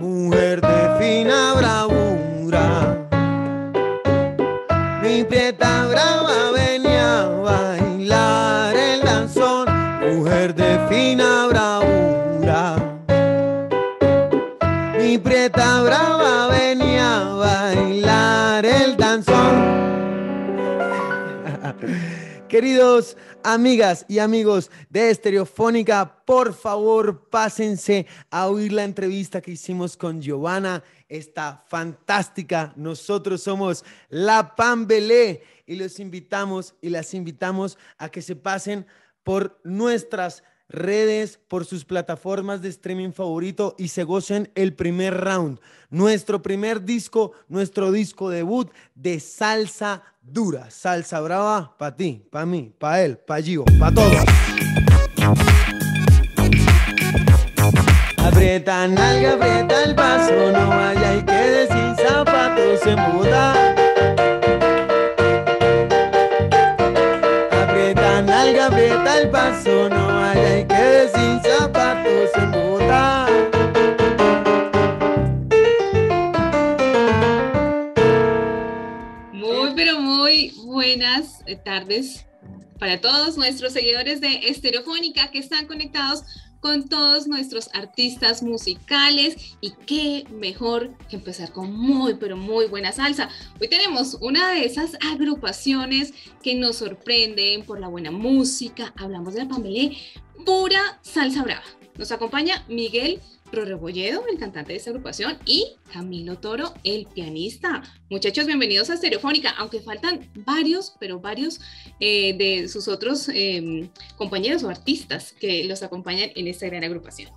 Mujer de fina bravura, mi prieta brava venía a bailar el danzón. Mujer de fina bravura, mi prieta brava venía a bailar el danzón. Queridos amigas y amigos de Estereofónica, por favor, pásense a oír la entrevista que hicimos con Giovanna. Está fantástica. Nosotros somos La Pambelé y los invitamos y las invitamos a que se pasen por nuestras redes, por sus plataformas de streaming favorito y se gocen el primer round. Nuestro primer disco, nuestro disco debut de salsa dura, salsa brava, pa' ti, pa' mí, pa' él, pa' Gio, pa' todos. Aprieta nalga, aprieta el paso, no vaya y quede sin zapatos en Bogotá. Aprieta nalga, aprieta el paso, no vaya y quede sin zapatos en Bogotá. Buenas tardes para todos nuestros seguidores de Estereofónica que están conectados con todos nuestros artistas musicales y qué mejor que empezar con muy pero muy buena salsa. Hoy tenemos una de esas agrupaciones que nos sorprenden por la buena música. Hablamos de La Pambelé, pura salsa brava. Nos acompaña Miguel Pro Rebolledo, el cantante de esta agrupación, y Camilo Toro, el pianista. Muchachos, bienvenidos a Estereofónica, aunque faltan varios, pero varios de sus otros compañeros o artistas que los acompañan en esta gran agrupación.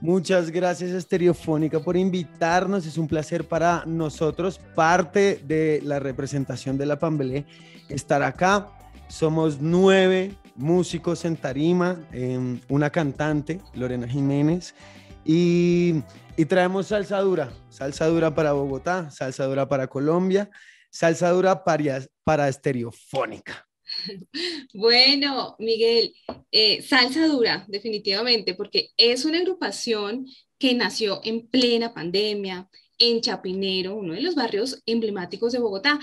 Muchas gracias Estereofónica por invitarnos, es un placer para nosotros, parte de la representación de La Pambelé, estar acá. Somos 9 músicos en tarima, una cantante, Lorena Jiménez, y traemos salsa dura para Bogotá, salsa dura para Colombia, salsa dura para Estereofónica. Bueno, Miguel, salsa dura, definitivamente, porque es una agrupación que nació en plena pandemia, en Chapinero, uno de los barrios emblemáticos de Bogotá,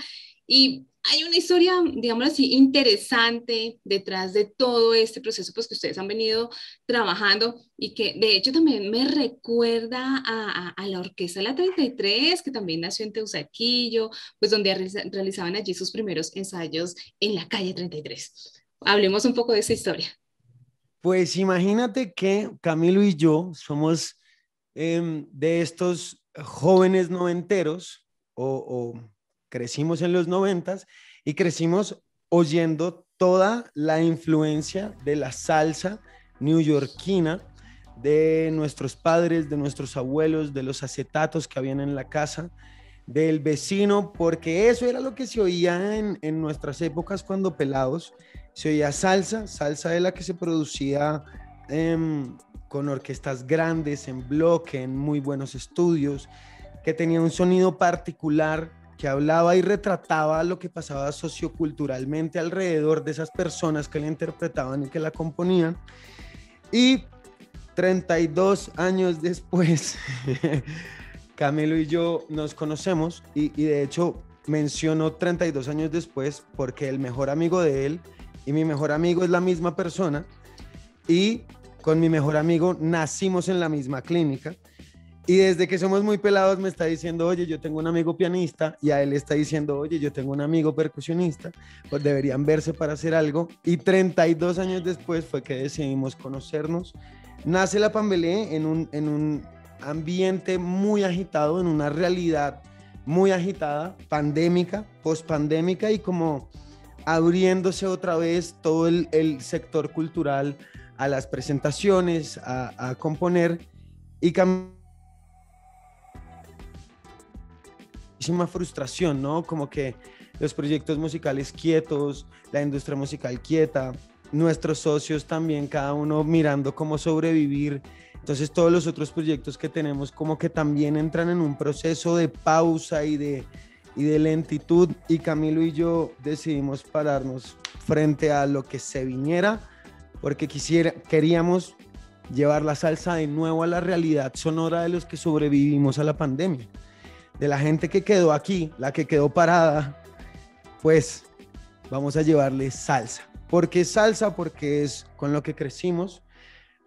y hay una historia, digámoslo así, interesante detrás de todo este proceso pues, que ustedes han venido trabajando y que de hecho también me recuerda a la Orquesta La 33, que también nació en Teusaquillo, pues donde realizaban allí sus primeros ensayos en la calle 33. Hablemos un poco de esa historia. Pues imagínate que Camilo y yo somos de estos jóvenes noventeros o crecimos en los 90s y crecimos oyendo toda la influencia de la salsa neoyorquina de nuestros padres, de nuestros abuelos, de los acetatos que habían en la casa, del vecino, porque eso era lo que se oía en nuestras épocas cuando pelados. Se oía salsa, salsa de la que se producía con orquestas grandes, en bloque, en muy buenos estudios, que tenía un sonido particular, que hablaba y retrataba lo que pasaba socioculturalmente alrededor de esas personas que la interpretaban y que la componían. Y 32 años después, Camilo y yo nos conocemos y de hecho menciono 32 años después porque el mejor amigo de él y mi mejor amigo es la misma persona y con mi mejor amigo nacimos en la misma clínica. Y desde que somos muy pelados me está diciendo, oye, yo tengo un amigo pianista, y a él está diciendo, oye, yo tengo un amigo percusionista, pues deberían verse para hacer algo. Y 32 años después fue que decidimos conocernos. Nace La Pambelé en un ambiente muy agitado, en una realidad muy agitada, pandémica, pospandémica, y como abriéndose otra vez todo el sector cultural a las presentaciones, a componer y cambiar. Muchísima frustración, ¿no? Como que los proyectos musicales quietos, la industria musical quieta, nuestros socios también, cada uno mirando cómo sobrevivir. Entonces todos los otros proyectos que tenemos como que también entran en un proceso de pausa y de lentitud, y Camilo y yo decidimos pararnos frente a lo que se viniera porque queríamos llevar la salsa de nuevo a la realidad sonora de los que sobrevivimos a la pandemia, de la gente que quedó aquí, la que quedó parada, pues vamos a llevarle salsa. ¿Por qué salsa? Porque es con lo que crecimos,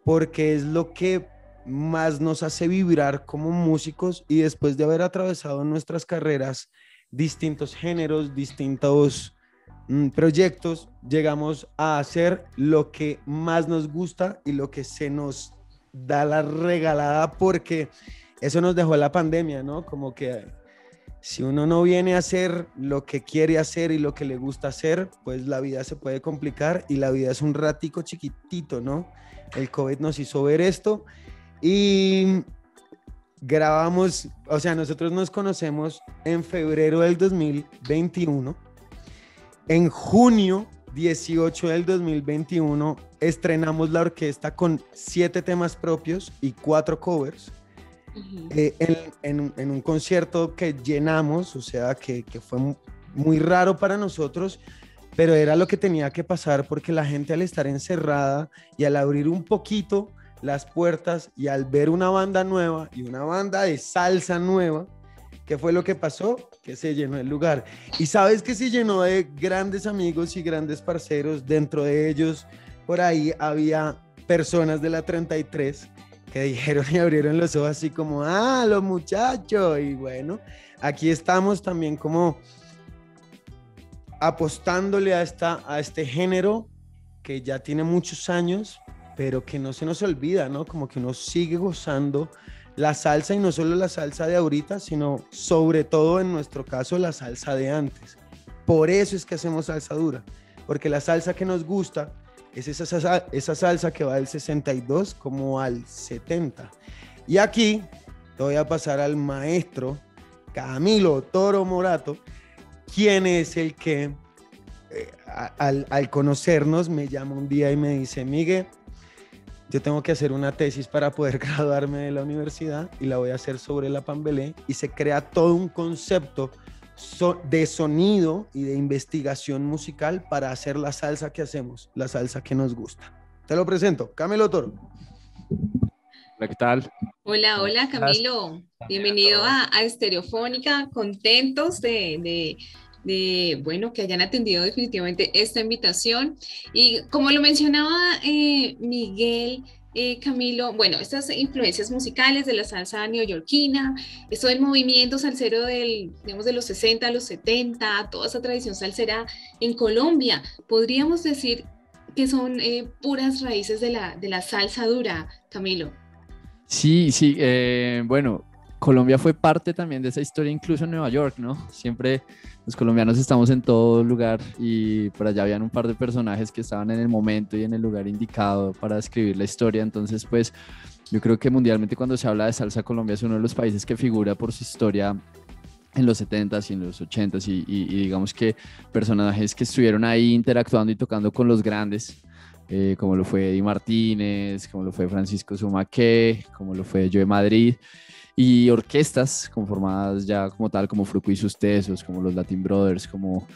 porque es lo que más nos hace vibrar como músicos, y después de haber atravesado nuestras carreras distintos géneros, distintos proyectos, llegamos a hacer lo que más nos gusta y lo que se nos da la regalada, porque eso nos dejó la pandemia, ¿no? Como que si uno no viene a hacer lo que quiere hacer y lo que le gusta hacer, pues la vida se puede complicar, y la vida es un ratico chiquitito, ¿no? El COVID nos hizo ver esto y grabamos, o sea, nosotros nos conocemos en febrero del 2021. En junio 18 del 2021 estrenamos la orquesta con 7 temas propios y 4 covers. Uh-huh. En un concierto que llenamos, o sea, que fue muy raro para nosotros, pero era lo que tenía que pasar, porque la gente, al estar encerrada y al abrir un poquito las puertas y al ver una banda nueva y una banda de salsa nueva, ¿qué fue lo que pasó? Que se llenó el lugar. Y sabes que se llenó de grandes amigos y grandes parceros. Dentro de ellos, por ahí había personas de la 33 que dijeron y abrieron los ojos así como, ¡ah, los muchachos! Y bueno, aquí estamos también como apostándole a este género que ya tiene muchos años, pero que no se nos olvida, ¿no? Como que uno sigue gozando la salsa, y no solo la salsa de ahorita, sino sobre todo en nuestro caso la salsa de antes. Por eso es que hacemos salsa dura, porque la salsa que nos gusta es esa salsa que va del 62 como al 70. Y aquí te voy a pasar al maestro Camilo Toro Morato, quien es el que al conocernos me llama un día y me dice, Miguel, yo tengo que hacer una tesis para poder graduarme de la universidad, y la voy a hacer sobre la Pambelé, y se crea todo un concepto de sonido y de investigación musical para hacer la salsa que hacemos, la salsa que nos gusta. Te lo presento, Camilo Toro. Hola, ¿qué tal? Hola, hola Camilo. Bienvenido a Estereofónica. Contentos de que hayan atendido definitivamente esta invitación. Y como lo mencionaba Miguel, Camilo, bueno, estas influencias musicales de la salsa neoyorquina, esto del movimiento salsero de los 60 a los 70, toda esa tradición salsera en Colombia, podríamos decir que son puras raíces de la salsa dura, Camilo. Sí, bueno, Colombia fue parte también de esa historia, incluso en Nueva York, ¿no? Siempre los colombianos estamos en todo lugar, y por allá habían un par de personajes que estaban en el momento y en el lugar indicado para escribir la historia. Entonces, pues, yo creo que mundialmente cuando se habla de salsa, Colombia es uno de los países que figura por su historia en los 70s y en los 80s, y digamos que personajes que estuvieron ahí interactuando y tocando con los grandes, como lo fue Eddie Martínez, como lo fue Francisco Zumaqué, como lo fue Joe Madrid, y orquestas conformadas ya como tal, como Fruko y Sus Tesos, como los Latin Brothers, como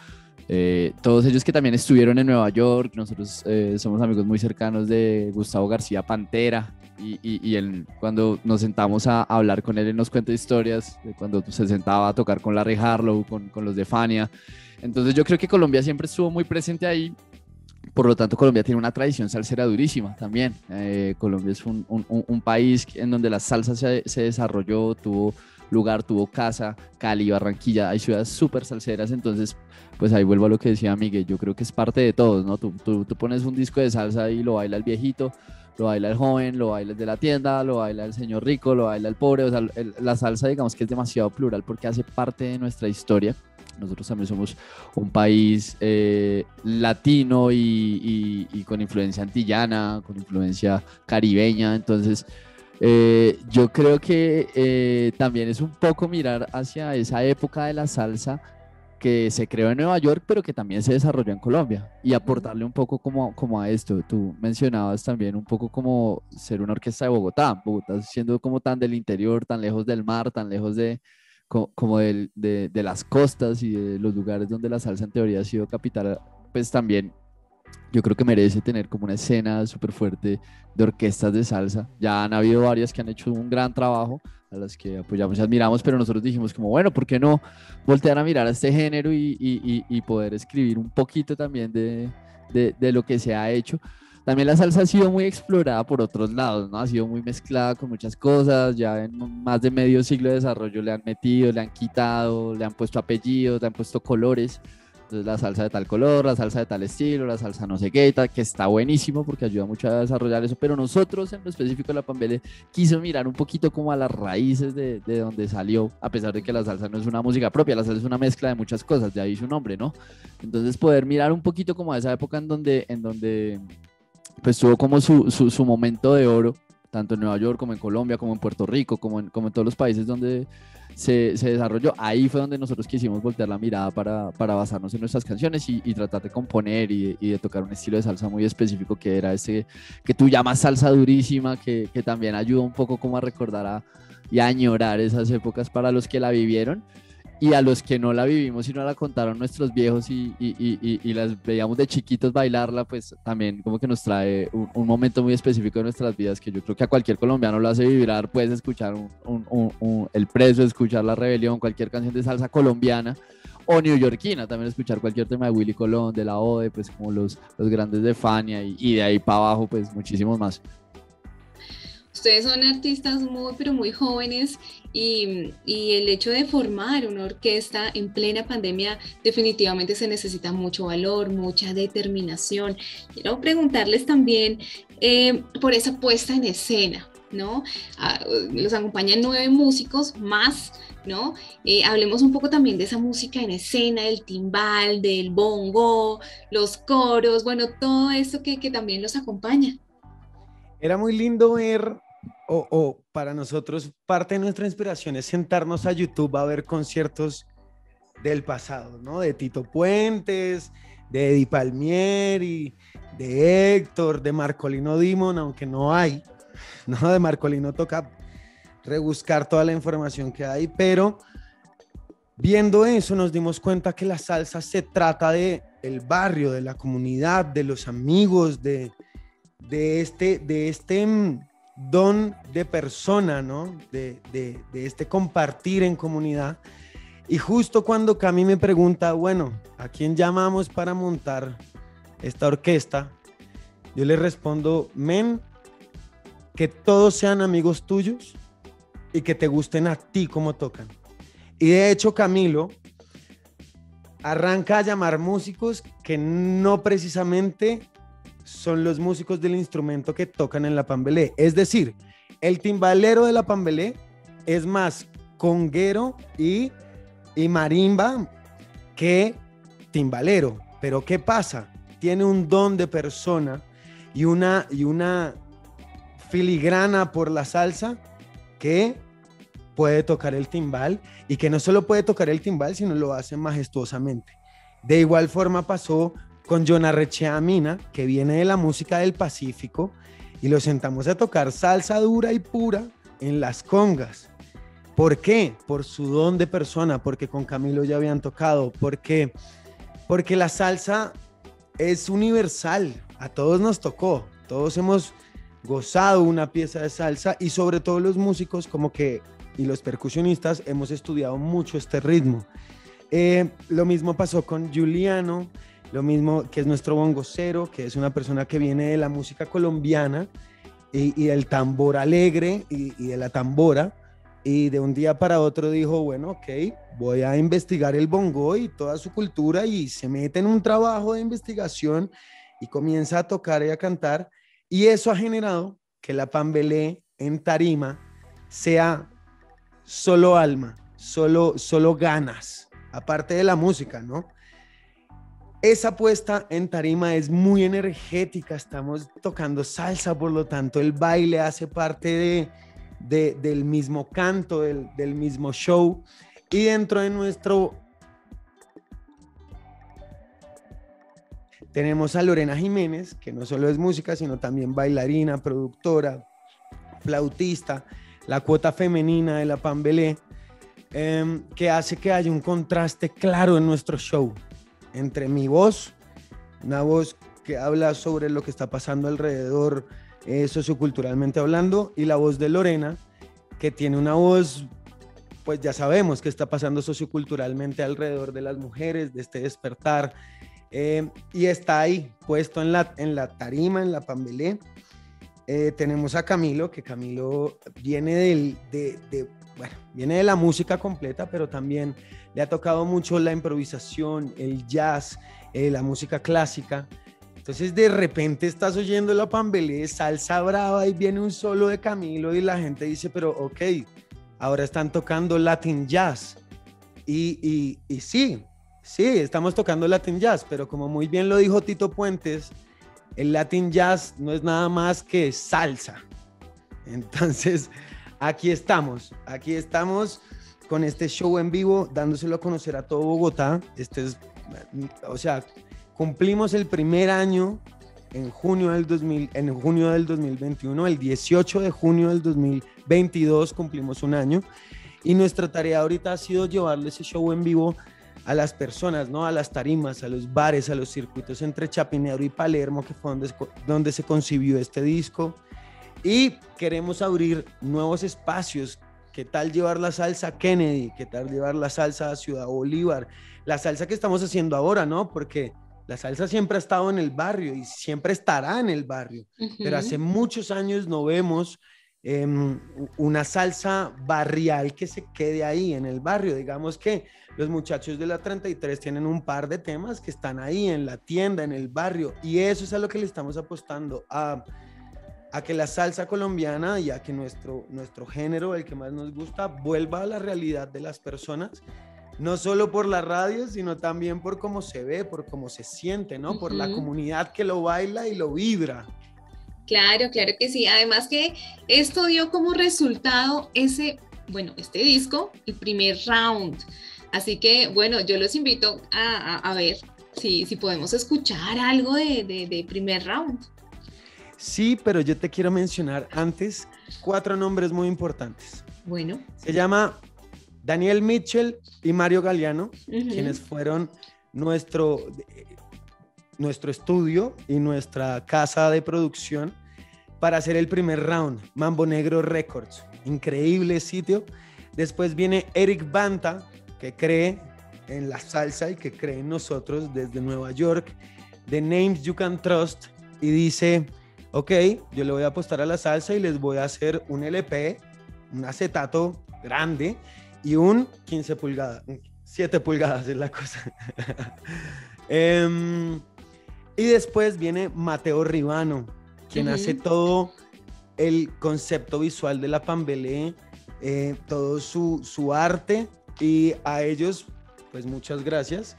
todos ellos que también estuvieron en Nueva York. Nosotros somos amigos muy cercanos de Gustavo García Pantera, y él, cuando nos sentamos a hablar con él, él nos cuenta historias de cuando se sentaba a tocar con Larry Harlow, con los de Fania. Entonces yo creo que Colombia siempre estuvo muy presente ahí. Por lo tanto, Colombia tiene una tradición salsera durísima también. Colombia es un país en donde la salsa se desarrolló, tuvo lugar, tuvo casa, Cali, Barranquilla, hay ciudades súper salseras. Entonces, pues ahí vuelvo a lo que decía Miguel, yo creo que es parte de todos, ¿no? Tú pones un disco de salsa y lo baila el viejito, lo baila el joven, lo baila el de la tienda, lo baila el señor rico, lo baila el pobre. O sea, la salsa, digamos que es demasiado plural, porque hace parte de nuestra historia. Nosotros también somos un país latino y con influencia antillana, con influencia caribeña. Entonces, yo creo que también es un poco mirar hacia esa época de la salsa que se creó en Nueva York, pero que también se desarrolló en Colombia, y aportarle un poco como a esto. Tú mencionabas también un poco como ser una orquesta de Bogotá. Bogotá siendo como tan del interior, tan lejos del mar, tan lejos de las costas y de los lugares donde la salsa en teoría ha sido capital, pues también yo creo que merece tener como una escena súper fuerte de orquestas de salsa. Ya han habido varias que han hecho un gran trabajo, a las que apoyamos y admiramos, pero nosotros dijimos como, bueno, ¿por qué no voltear a mirar a este género y poder escribir un poquito también de lo que se ha hecho? También la salsa ha sido muy explorada por otros lados, ¿no? Ha sido muy mezclada con muchas cosas, ya en más de medio siglo de desarrollo le han metido, le han quitado, le han puesto apellidos, le han puesto colores. Entonces la salsa de tal color, la salsa de tal estilo, la salsa no sé qué, que está buenísimo porque ayuda mucho a desarrollar eso, pero nosotros en lo específico La Pambelé quiso mirar un poquito como a las raíces de donde salió, a pesar de que la salsa no es una música propia, la salsa es una mezcla de muchas cosas, de ahí su nombre, ¿no? Entonces poder mirar un poquito como a esa época en donde pues tuvo como su momento de oro, tanto en Nueva York como en Colombia, como en Puerto Rico, como en todos los países donde se desarrolló. Ahí fue donde nosotros quisimos voltear la mirada para basarnos en nuestras canciones y tratar de componer y de tocar un estilo de salsa muy específico que era ese que tú llamas salsa durísima, que también ayuda un poco como a recordar y a añorar esas épocas para los que la vivieron. Y a los que no la vivimos y no la contaron nuestros viejos y las veíamos de chiquitos bailarla, pues también como que nos trae un momento muy específico de nuestras vidas que yo creo que a cualquier colombiano lo hace vibrar, pues escuchar El Preso, escuchar La Rebelión, cualquier canción de salsa colombiana o neoyorquina, también escuchar cualquier tema de Willy Colón, de la Ode, pues como los grandes de Fania y de ahí para abajo, pues muchísimos más. Ustedes son artistas muy, pero muy jóvenes y el hecho de formar una orquesta en plena pandemia definitivamente se necesita mucho valor, mucha determinación. Quiero preguntarles también por esa puesta en escena, ¿no? Los acompañan 9 músicos más, ¿no? Hablemos un poco también de esa música en escena, del timbal, del bongo, los coros, bueno, todo eso que también los acompaña. Era muy lindo ver... para nosotros, parte de nuestra inspiración es sentarnos a YouTube a ver conciertos del pasado, ¿no? De Tito Puentes, de Eddie Palmieri, de Héctor, de Marcolino Dimon, aunque no hay, ¿no? De Marcolino toca rebuscar toda la información que hay, pero viendo eso nos dimos cuenta que la salsa se trata del barrio, de la comunidad, de los amigos, de este don de persona, ¿no? De este compartir en comunidad. Y justo cuando Cami me pregunta, bueno, ¿a quién llamamos para montar esta orquesta? Yo le respondo, que todos sean amigos tuyos y que te gusten a ti como tocan. Y de hecho Camilo arranca a llamar músicos que no precisamente son los músicos del instrumento que tocan en La Pambelé. Es decir, el timbalero de La Pambelé es más conguero y marimba que timbalero. Pero ¿qué pasa? Tiene un don de persona y una filigrana por la salsa que puede tocar el timbal y que no solo puede tocar el timbal, sino lo hace majestuosamente. De igual forma pasó con Yonah Reche Amina, que viene de la música del Pacífico, y lo sentamos a tocar salsa dura y pura en las congas. ¿Por qué? Por su don de persona, porque con Camilo ya habían tocado, porque la salsa es universal, a todos nos tocó, todos hemos gozado una pieza de salsa, y sobre todo los músicos y los percusionistas hemos estudiado mucho este ritmo. Lo mismo pasó con Juliano, lo mismo que es nuestro bongocero, que es una persona que viene de la música colombiana y del tambor alegre y de la tambora, y de un día para otro dijo, bueno, ok, voy a investigar el bongo y toda su cultura, y se mete en un trabajo de investigación y comienza a tocar y a cantar, y eso ha generado que La Pambelé en tarima sea solo alma, solo ganas, aparte de la música, ¿no? Esa puesta en tarima es muy energética, estamos tocando salsa, por lo tanto el baile hace parte del mismo canto, del mismo show, y dentro de nuestro... Tenemos a Lorena Jiménez, que no solo es música, sino también bailarina, productora, flautista, la cuota femenina de La Pambelé, que hace que haya un contraste claro en nuestro show. Entre mi voz, una voz que habla sobre lo que está pasando alrededor, socioculturalmente hablando, y la voz de Lorena, que tiene una voz, pues ya sabemos qué está pasando socioculturalmente alrededor de las mujeres, de este despertar, y está ahí, puesto en la tarima, en la Pambelé. Tenemos a Camilo, que Camilo viene viene de la música completa, pero también le ha tocado mucho la improvisación, el jazz, la música clásica. Entonces de repente estás oyendo la Pambelé, salsa brava, y viene un solo de Camilo y la gente dice, pero ok, ahora están tocando Latin Jazz. Y sí, estamos tocando Latin Jazz, pero como muy bien lo dijo Tito Puentes, el Latin Jazz no es nada más que salsa. Entonces aquí estamos con este show en vivo, dándoselo a conocer a todo Bogotá. Cumplimos el primer año en junio del 2021, el 18 de junio del 2022 cumplimos un año, y nuestra tarea ahorita ha sido llevarle ese show en vivo a las personas, ¿no? A las tarimas, a los bares, a los circuitos entre Chapinero y Palermo, que fue donde se concibió este disco, y queremos abrir nuevos espacios. ¿Qué tal llevar la salsa a Kennedy? ¿Qué tal llevar la salsa a Ciudad Bolívar? La salsa que estamos haciendo ahora, ¿no? Porque la salsa siempre ha estado en el barrio y siempre estará en el barrio, uh-huh. Pero hace muchos años no vemos una salsa barrial que se quede ahí en el barrio. Digamos que los muchachos de la 33 tienen un par de temas que están ahí en la tienda, en el barrio, y eso es a lo que le estamos apostando, a que la salsa colombiana y a que nuestro género, el que más nos gusta, vuelva a la realidad de las personas. No solo por la radio, sino también por cómo se ve, por cómo se siente, ¿no? Uh-huh. Por la comunidad que lo baila y lo vibra. Claro, claro que sí. Además que esto dio como resultado este disco, el primer round. Así que, bueno, yo los invito a ver si podemos escuchar algo de primer round. Sí, pero yo te quiero mencionar antes 4 nombres muy importantes. Bueno. Se llama Daniel Mitchell y Mario Galeano, uh-huh. Quienes fueron nuestro estudio y nuestra casa de producción para hacer el primer round, Mambo Negro Records, increíble sitio. Después viene Eric Banta, que cree en la salsa y que cree en nosotros desde Nueva York, The Names You Can Trust, y dice, ok, yo le voy a apostar a la salsa y les voy a hacer un LP, un acetato grande, y un 15 pulgadas, 7 pulgadas es la cosa. Y después viene Mateo Ribano, quien uh-huh. hace todo el concepto visual de la Pambelé, todo su arte, y a ellos, pues muchas gracias.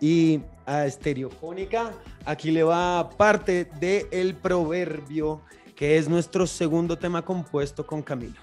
Y a Estereofónica, aquí le va parte del proverbio, que es nuestro segundo tema compuesto con Camilo.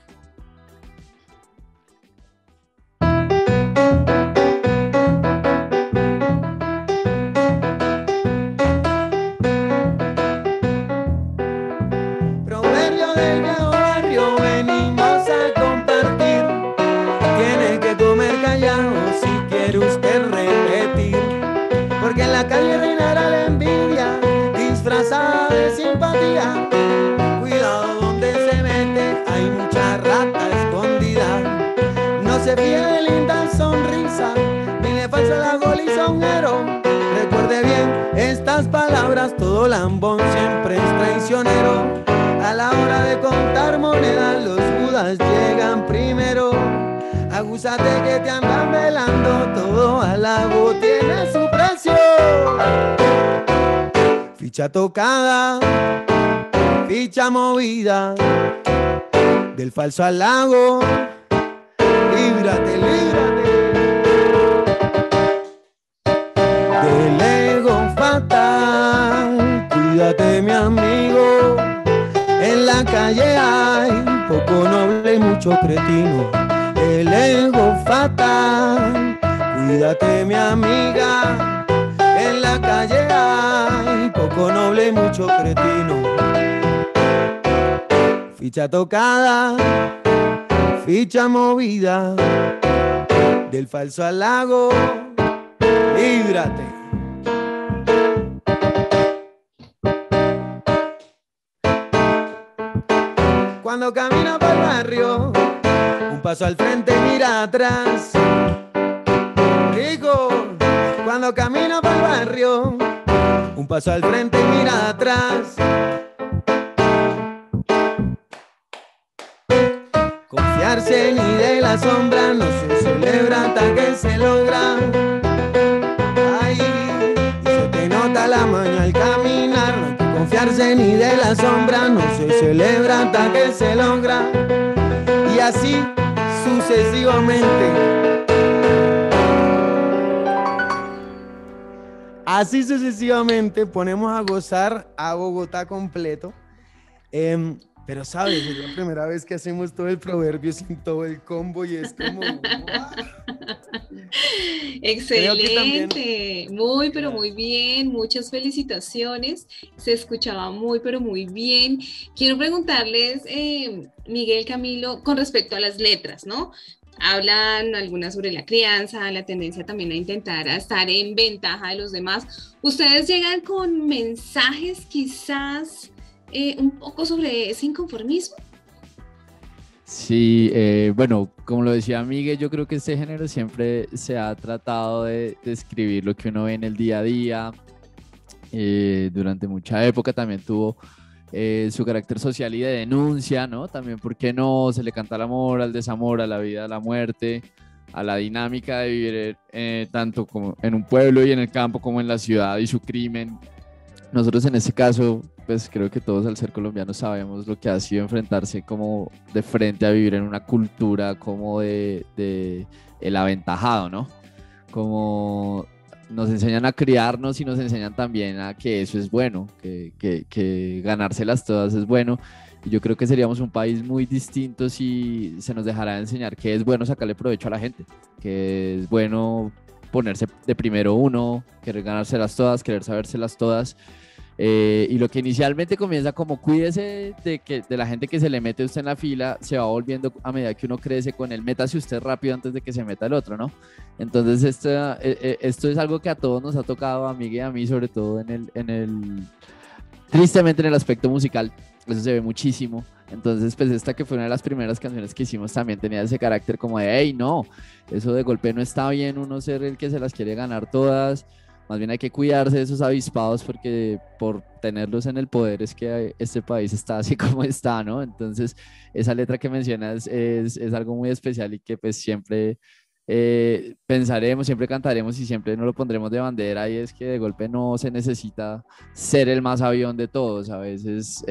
Todo lambón siempre es traicionero. A la hora de contar monedas, los judas llegan primero. Agúzate que te andan velando, todo halago tiene su precio. Ficha tocada, ficha movida, del falso halago, líbrate. Cuídate, mi amigo, en la calle hay poco noble y mucho cretino. El ego fatal. Cuídate, mi amiga, en la calle hay poco noble y mucho cretino. Ficha tocada, ficha movida, del falso halago, líbrate. cuando camina por el barrio, un paso al frente y mira atrás. Digo, cuando camina por el barrio, un paso al frente y mira atrás. Confiarse ni de la sombra, no se celebra hasta que se logra. Ay, se te nota la mano al caminar. No hay que confiarse ni de la sombra, no se celebra hasta que se logra. Y así sucesivamente. Así sucesivamente ponemos a gozar a Bogotá completo. Pero sabes, es la primera vez que hacemos todo el proverbio sin todo el combo y es como... ¡Wow! Excelente, también... muy pero muy bien, muchas felicitaciones, se escuchaba muy pero muy bien. Quiero preguntarles, Miguel, Camilo, con respecto a las letras, ¿no? Hablan algunas sobre la crianza, la tendencia también a intentar estar en ventaja de los demás. ¿Ustedes llegan con mensajes quizás... un poco sobre ese inconformismo? Sí, bueno, como lo decía Miguel, yo creo que este género siempre se ha tratado de describir lo que uno ve en el día a día. Durante mucha época también tuvo su carácter social y de denuncia, ¿no? También, ¿por qué no? Se le canta al amor, al desamor, a la vida, a la muerte, a la dinámica de vivir tanto como en un pueblo y en el campo como en la ciudad y su crimen. Nosotros en este caso, pues creo que todos al ser colombianos sabemos lo que ha sido enfrentarse como de frente a vivir en una cultura como de el aventajado, ¿no? Como nos enseñan a criarnos y nos enseñan también a que eso es bueno, que ganárselas todas es bueno. Yo creo que seríamos un país muy distinto si se nos dejara de enseñar que es bueno sacarle provecho a la gente, que es bueno... ponerse de primero uno, querer ganárselas todas, querer sabérselas todas, y lo que inicialmente comienza como cuídese de la gente que se le mete usted en la fila, se va volviendo a medida que uno crece con el métase usted rápido antes de que se meta el otro, ¿no? Entonces esto es algo que a todos nos ha tocado, a Miguel y a mí, sobre todo tristemente en el aspecto musical, eso se ve muchísimo. Entonces, pues esta que fue una de las primeras canciones que hicimos también tenía ese carácter como de hey, no, eso de golpe no está bien, uno ser el que se las quiere ganar todas, más bien hay que cuidarse de esos avispados porque por tenerlos en el poder es que este país está así como está, ¿no? Entonces, esa letra que mencionas es algo muy especial y que pues siempre pensaremos, siempre cantaremos y siempre nos lo pondremos de bandera, y es que de golpe no se necesita ser el más avión de todos. A veces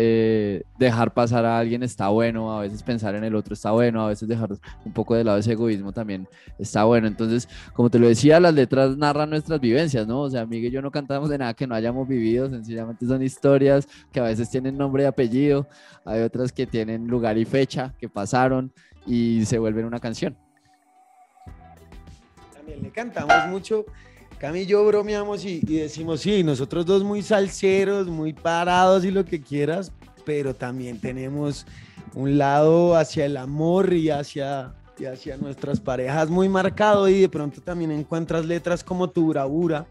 dejar pasar a alguien está bueno, a veces pensar en el otro está bueno, a veces dejar un poco de lado ese egoísmo también está bueno. Entonces, como te lo decía, las letras narran nuestras vivencias, ¿no? O sea, Miguel y yo no cantamos de nada que no hayamos vivido, sencillamente son historias que a veces tienen nombre y apellido, hay otras que tienen lugar y fecha, que pasaron y se vuelven una canción. Le cantamos mucho, Cami y yo bromeamos y decimos, sí, nosotros dos muy salseros, muy parados y lo que quieras, pero también tenemos un lado hacia el amor y hacia nuestras parejas muy marcado, y de pronto también encuentras letras como Tu Bravura,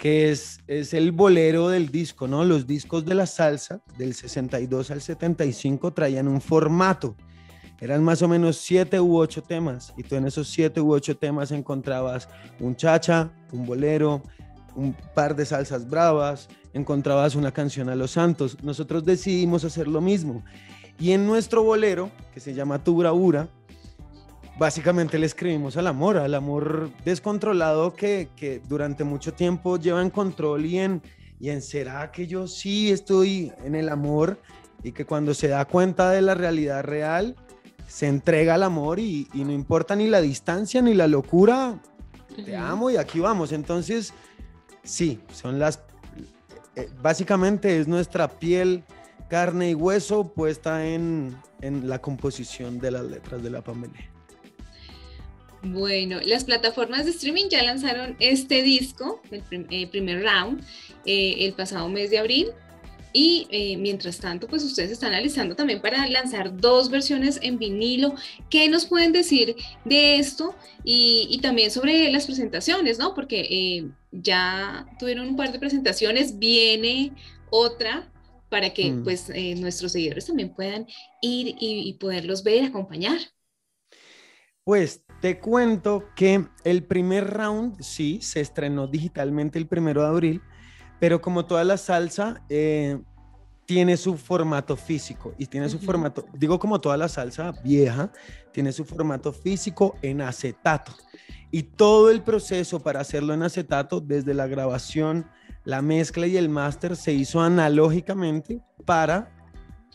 que es el bolero del disco, ¿no? Los discos de la salsa del 62 al 75 traían un formato. Eran más o menos 7 u 8 temas, y tú en esos 7 u 8 temas encontrabas un chacha, un bolero, un par de salsas bravas, encontrabas una canción a los santos. Nosotros decidimos hacer lo mismo, y en nuestro bolero, que se llama Tu Bravura, básicamente le escribimos al amor descontrolado que durante mucho tiempo lleva en control y en será que yo sí estoy en el amor, y que cuando se da cuenta de la realidad real, se entrega al amor y no importa ni la distancia ni la locura, te amo y aquí vamos. Entonces, sí, son las... básicamente es nuestra piel, carne y hueso puesta en la composición de las letras de La Pambelé. Bueno, las plataformas de streaming ya lanzaron este disco, el primer round, el pasado mes de abril. Y mientras tanto, pues ustedes están alistando también para lanzar 2 versiones en vinilo. ¿Qué nos pueden decir de esto? Y también sobre las presentaciones, ¿no? Porque ya tuvieron un par de presentaciones, viene otra para que pues, nuestros seguidores también puedan ir y poderlos ver y acompañar. Pues te cuento que el primer round, sí, se estrenó digitalmente el 1 de abril, pero como toda la salsa, tiene su formato físico y tiene su formato, digo como toda la salsa vieja, tiene su formato físico en acetato. Y todo el proceso para hacerlo en acetato, desde la grabación, la mezcla y el máster, se hizo analógicamente para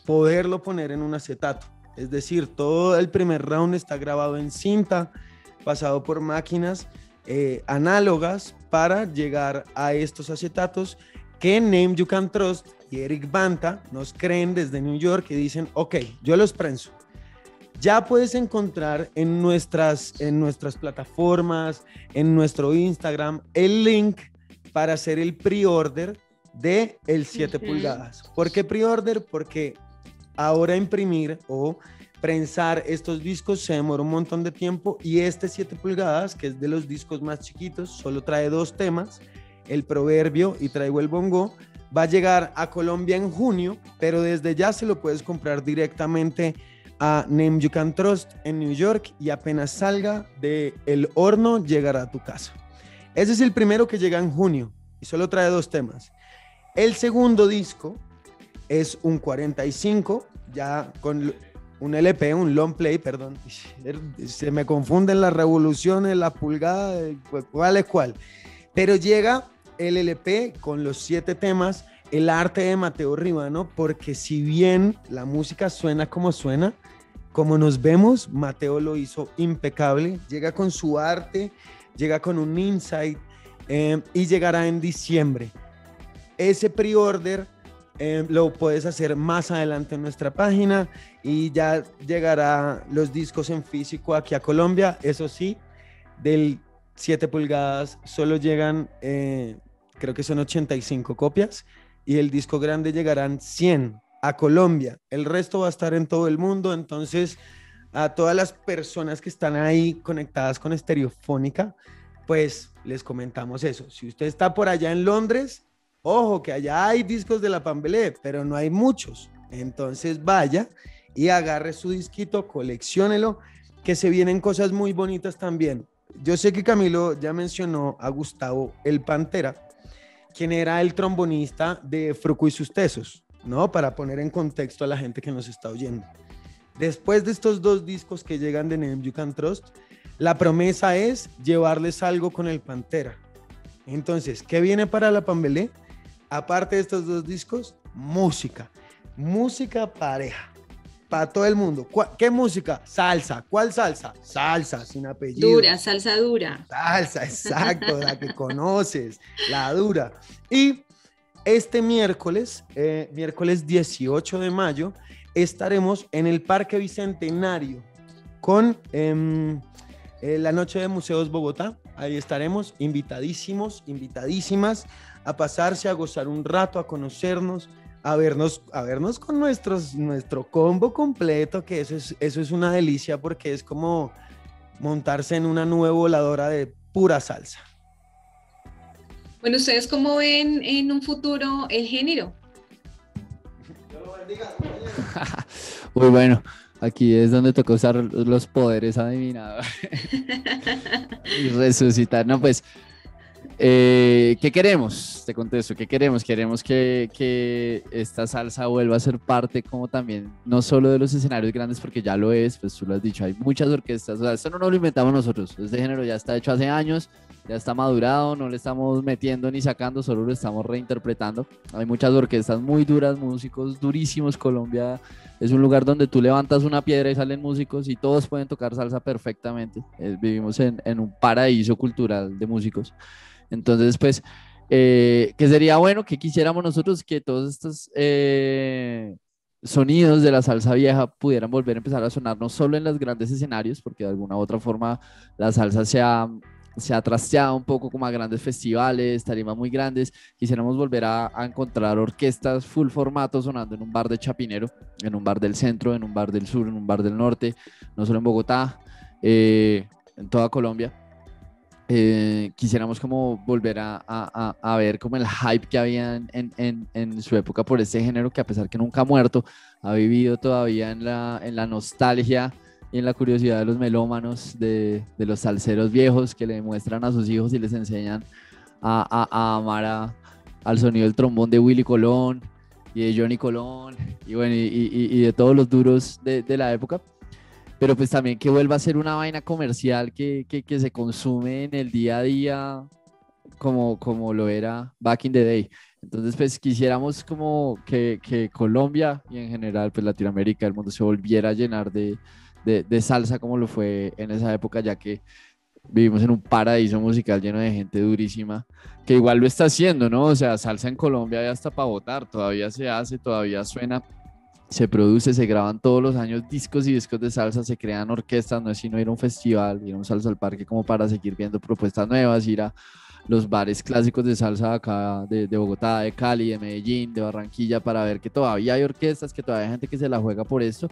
poderlo poner en un acetato. Es decir, todo el primer round está grabado en cinta, pasado por máquinas análogas para llegar a estos acetatos que Names You Can Trust y Eric Banta nos creen desde New York y dicen, ok, yo los prenso. Ya puedes encontrar en nuestras plataformas, en nuestro Instagram, el link para hacer el pre-order de el 7 pulgadas. ¿Por qué pre-order? Porque ahora imprimir o prensar estos discos se demora un montón de tiempo y este 7 pulgadas, que es de los discos más chiquitos, solo trae 2 temas, el proverbio y traigo el bongo, va a llegar a Colombia en junio, pero desde ya se lo puedes comprar directamente a Names You Can Trust en New York y apenas salga del horno llegará a tu casa. Ese es el primero que llega en junio y solo trae 2 temas. El segundo disco es un 45, ya con un LP, un long play, perdón, se me confunden las revoluciones, la pulgada, cuál es cuál, pero llega el LP con los 7 temas, el arte de Mateo Ribano, porque si bien la música suena, como nos vemos, Mateo lo hizo impecable, llega con su arte, llega con un insight y llegará en diciembre. Ese pre-order lo puedes hacer más adelante en nuestra página y ya llegará los discos en físico aquí a Colombia. Eso sí, del 7 pulgadas solo llegan, creo que son 85 copias, y el disco grande llegarán 100 a Colombia. El resto va a estar en todo el mundo. Entonces, a todas las personas que están ahí conectadas con Estereofónica, pues les comentamos eso. Si usted está por allá en Londres, ojo que allá hay discos de La Pambelé, pero no hay muchos. Entonces vaya y agarre su disquito, colecciónelo, que se vienen cosas muy bonitas también. Yo sé que Camilo ya mencionó a Gustavo el Pantera, quien era el trombonista de Fruko y Sus Tesos, ¿no? Para poner en contexto a la gente que nos está oyendo. Después de estos 2 discos que llegan de Names You Can Trust, la promesa es llevarles algo con el Pantera. Entonces, ¿qué viene para La Pambelé? Aparte de estos 2 discos, música. Música pareja. Para todo el mundo. ¿Qué música? Salsa. ¿Cuál salsa? Salsa, sin apellido. Dura, salsa dura. Salsa, exacto, la que conoces, la dura. Y este miércoles 18 de mayo, estaremos en el Parque Bicentenario con la Noche de Museos Bogotá. Ahí estaremos invitadísimos, invitadísimas a pasarse, a gozar un rato, a conocernos, a vernos con nuestro combo completo, que eso es una delicia porque es como montarse en una nube voladora de pura salsa. Bueno, ¿ustedes cómo ven en un futuro el género? Muy bueno, aquí es donde toca usar los poderes adivinados y resucitar, no pues... ¿qué queremos? Te contesto, ¿qué queremos? Queremos que esta salsa vuelva a ser parte como también, no solo de los escenarios grandes, porque ya lo es, pues tú lo has dicho, hay muchas orquestas, o sea, esto no lo inventamos nosotros, este género ya está hecho hace años, ya está madurado, no le estamos metiendo ni sacando, solo lo estamos reinterpretando, hay muchas orquestas muy duras, músicos durísimos, Colombia es un lugar donde tú levantas una piedra y salen músicos y todos pueden tocar salsa perfectamente, vivimos en un paraíso cultural de músicos. Entonces, pues, que sería bueno que quisiéramos nosotros que todos estos sonidos de la salsa vieja pudieran volver a empezar a sonar, no solo en los grandes escenarios, porque de alguna u otra forma la salsa se ha trasteado un poco como a grandes festivales, tarimas muy grandes. Quisiéramos volver a encontrar orquestas full formato sonando en un bar de Chapinero, en un bar del centro, en un bar del sur, en un bar del norte, no solo en Bogotá, en toda Colombia. quisiéramos como volver a ver como el hype que había en su época por este género, que a pesar que nunca ha muerto, ha vivido todavía en la nostalgia y en la curiosidad de los melómanos, de los salseros viejos que le muestran a sus hijos y les enseñan a amar al sonido del trombón de Willy Colón y de Johnny Colón y bueno, y de todos los duros de la época. Pero pues también que vuelva a ser una vaina comercial que se consume en el día a día como lo era back in the day. Entonces pues quisiéramos como que Colombia y en general pues Latinoamérica, el mundo se volviera a llenar de salsa como lo fue en esa época, ya que vivimos en un paraíso musical lleno de gente durísima, que igual lo está haciendo, ¿no? O sea, salsa en Colombia ya está para votar, todavía se hace, todavía suena, se produce, se graban todos los años discos y discos de salsa, se crean orquestas, no es sino ir a un festival, ir a un salsa al parque como para seguir viendo propuestas nuevas, ir a los bares clásicos de salsa acá de Bogotá, de Cali, de Medellín, de Barranquilla, para ver que todavía hay orquestas, que todavía hay gente que se la juega por esto.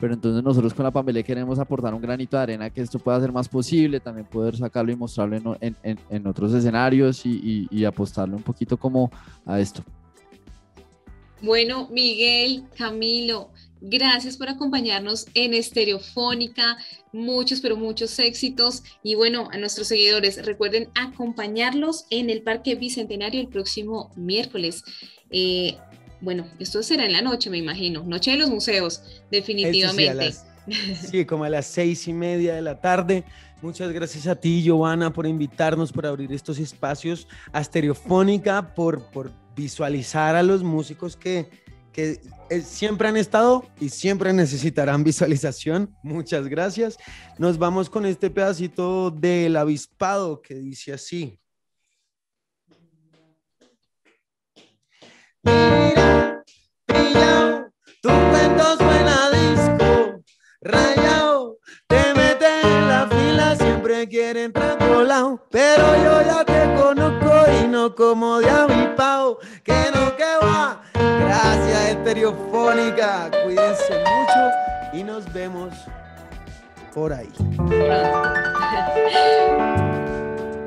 Pero entonces nosotros con La Pambelé queremos aportar un granito de arena, que esto pueda ser más posible, también poder sacarlo y mostrarlo en otros escenarios y apostarlo un poquito como a esto. Bueno, Miguel, Camilo, gracias por acompañarnos en Estereofónica, muchos pero muchos éxitos, y bueno, a nuestros seguidores recuerden acompañarlos en el Parque Bicentenario el próximo miércoles. Bueno, esto será en la noche, me imagino, Noche de los Museos, definitivamente. Sí, como a las 6:30 de la tarde. Muchas gracias a ti, Giovanna, por invitarnos, por abrir estos espacios a Estereofónica, por visualizar a los músicos que siempre han estado y siempre necesitarán visualización. Muchas gracias. Nos vamos con este pedacito del Avispado que dice así. Mira, pillao, tu cuento suena a disco, rayao, te metes en la fila, siempre quieren entrar colao, pero yo ya te conozco y no como de avipao, que no que va. Gracias, Estereofónica, cuídense mucho y nos vemos por ahí.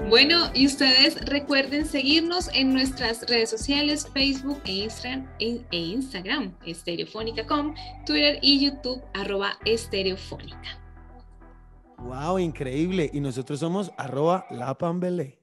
Bueno, y ustedes recuerden seguirnos en nuestras redes sociales, Facebook e Instagram, Estereofónica.com, Twitter y YouTube, @Estereofónica. ¡Wow! Increíble. Y nosotros somos @La Pambelé.